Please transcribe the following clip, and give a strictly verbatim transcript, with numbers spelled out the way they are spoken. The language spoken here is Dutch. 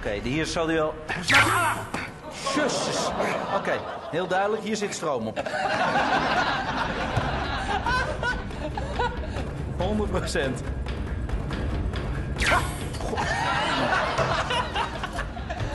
okay, hier zou die wel... Ah! Jezus. Oké, okay, heel duidelijk, hier zit stroom op. honderd procent. Ah!